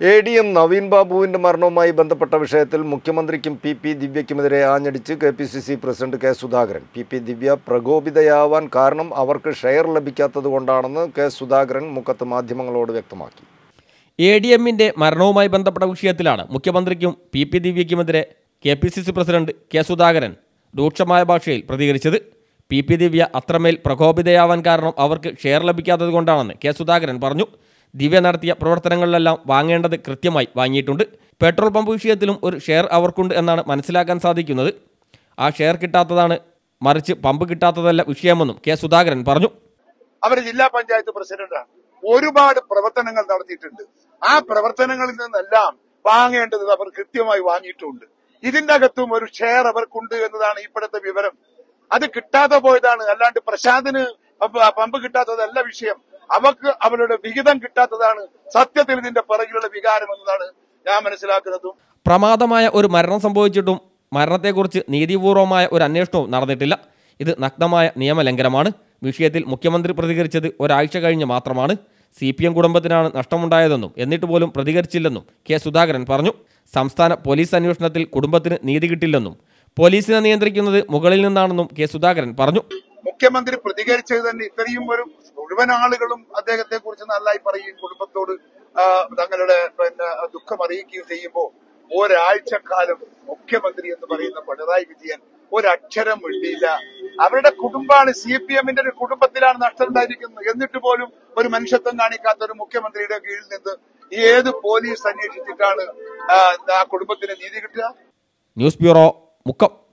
ADM Naveen Babu in the Marno Mai Bandapata Vishatil, Mukimandrikim P.P. Divya Kimere Anjadichi, K.P. C. C. President K. Sudhakaran, P.P. Divya, Pragobidayavan, Karnam, Avarka Share Labikata Vandana, K. Sudhakaran, Mukatamadhimangalod Vectamaki. ADM in the Marno Mai Bandapata Vishatilana, Mukimandrikim P.P. Divya Kimere, K.P. C. C. President K. Sudhakaran, Duchamaya Bashil, Pradigarichid, P.P. Divya, Atramel, Pragobidayavan Karnam, Avarka Share Labikata Gondana, K. Sudhakaran, Barnu. ദിവ്യ നടത്തിയ പ്രവർത്തനങ്ങളിലെല്ലാം വാങ്ങേണ്ടത് കൃത്യമായി വാങ്ങിയിട്ടുണ്ട്. Petrol pump വിഷയത്തിലും ഒരു share അവർക്കുണ്ട് എന്നാണ് മനസ്സിലാക്കാൻ സാധിക്കുന്നത്. ആ ഷെയർ കിട്ടാത്തതാണ്, മറിച്ച് പമ്പ് കിട്ടാത്തതല്ല വിഷയമെന്നും കെ സുധാകരൻ പറഞ്ഞു. അവർ ജില്ലാ പഞ്ചായത്ത് പ്രസിഡന്റാണ്. ഒരുപാട് പ്രവർത്തനങ്ങൾ നടത്തിയിട്ടുണ്ട്. ആ പ്രവർത്തനങ്ങളിൽ നിന്നെല്ലാം വാങ്ങേണ്ടത് അവർ കൃത്യമായി വാങ്ങിയിട്ടുണ്ട്. ഇതിന്റെ അകത്തും ഒരു ഷെയർ അവർക്കുണ്ട് എന്നതാണ് ഇപ്പോഴത്തെ വിവരം. അത് കിട്ടാതെ പോയതാണ്, അല്ലാണ്ട് പ്രശാന്തിന് പമ്പ് കിട്ടാത്തതല്ല വിഷയം. അവർക്ക് അവരുടെ വിഹിതം കിട്ടാത്തതാണ് സത്യത്തിൽ ഇതിന്റെ പിറകിലുള്ള വികാരം എന്നാണ് ഞാൻ മനസ്സിലാക്കുന്നത്. പ്രമാദമായ ഒരു മരണം സംഭവിച്ചിട്ടും മരണത്തെക്കുറിച്ച് നീതിപൂർവമായ ഒരു അന്വേഷണവും നടന്നിട്ടില്ല. ഇത് നഗ്നമായ നിയമലംഘനമാണ്. വിഷയത്തിൽ മുഖ്യമന്ത്രി പ്രതികരിച്ചത് ഒരാഴ്ച കഴിഞ്ഞ് മാത്രമാണ്. CPM കുടുംബത്തിനാണ് നഷ്ടമുണ്ടായതെന്നും എന്നിട്ട് പോലും പ്രതികരിച്ചില്ലെന്നും കെ സുധാകരൻ പറഞ്ഞു. സംസ്ഥാന പോലീസ് അന്വേഷണത്തിൽ കുടുംബത്തിന് നീതി കിട്ടില്ലെന്നും പോലീസിനെ നിയന്ത്രിക്കുന്നത് മുകളിൽ നിന്നാണെന്നും കെ സുധാകരൻ പറഞ്ഞു. മുഖ്യമന്ത്രി പ്രതികരിച്ചത് തന്നെ ഇത്രയും ഒരു മുഴുവൻ ആളുകളും അദ്ദേഹത്തെ കുറിച്ച് നന്നായി പറയുകയും കുടുംബത്തോട് തങ്ങളുടെ ദുഃഖം അറിയിക്കുകയും ചെയ്യുമ്പോൾ ഒരാഴ്ചക്കാലം മുഖ്യമന്ത്രി എന്ന് പറയുന്ന പിണറായി വിജയൻ ഒരക്ഷരം മിണ്ടിയില്ല. അവരുടെ കുടുംബമാണ്, CPM ഒരു കുടുംബത്തിലാണ് നഷ്ടം ഉണ്ടായിരിക്കുന്നത്. എന്നിട്ട് പോലും ഒരു മനുഷ്യത്വം കാണിക്കാത്ത ഒരു മുഖ്യമന്ത്രിയുടെ കീഴിൽ നിന്ന് ഏത് പോലീസ് അന്വേഷിച്ചിട്ടാണ് ആ കുടുംബത്തിന് നീതി കിട്ടുക? News bureau Mukkam.